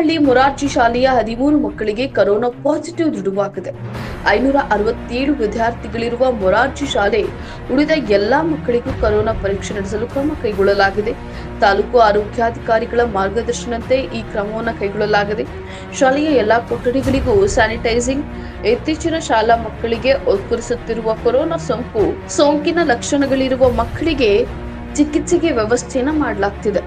ತೀರ್ಥಹಳ್ಳಿ ಮೊರಾರ್ಜಿ ಶಾಲೆಯ 13 ಮಕ್ಕಳಿಗೆ corona positive ದೃಢವಾಗಿದೆ. 567 ವಿದ್ಯಾರ್ಥಿಗಳಿರುವ ಮೊರಾರ್ಜಿ ಶಾಲೆ ಉಳಿದ ಎಲ್ಲಾ ಮಕ್ಕಳಿಗೂ ಕೊರೋನಾ ಪರೀಕ್ಷೆ ನಡೆಸಲು ಕ್ರಮ ಕೈಗೊಳ್ಳಲಾಗಿದೆ. ತಾಲೂಕು ಆರೋಗ್ಯಾಧಿಕಾರಿಗಳ ಮಾರ್ಗದರ್ಶನದಂತೆ ಈ ಕ್ರಮವನ್ನು ಕೈಗೊಳ್ಳಲಾಗಿದೆ. ಶಾಲೆಯ ಎಲ್ಲಾ ಕೊಠಡಿಗಳಿಗೂ ಸ್ಯಾನಿಟೈಸಿಂಗ್. ಇತ್ತೀಚಿನ ಶಾಲಾ ಮಕ್ಕಳಿಗೆ ಒದಗಿಸುತ್ತಿರುವ ಕೊರೋನಾ ಸೋಂಕಿನ ಲಕ್ಷಣಗಳಿರುವ ಮಕ್ಕಳಿಗೆ ಚಿಕಿತ್ಸೆಗೆ ವ್ಯವಸ್ಥೆಯನ್ನು ಮಾಡಲಾಗುತ್ತಿದೆ.